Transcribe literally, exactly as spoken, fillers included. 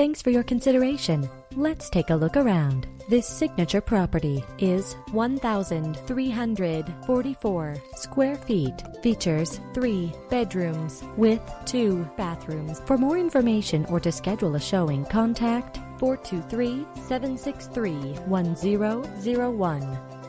Thanks for your consideration. Let's take a look around. This signature property is one thousand three hundred forty-four square feet. Features three bedrooms with two bathrooms. For more information or to schedule a showing, contact four two three, seven six three, one zero zero one.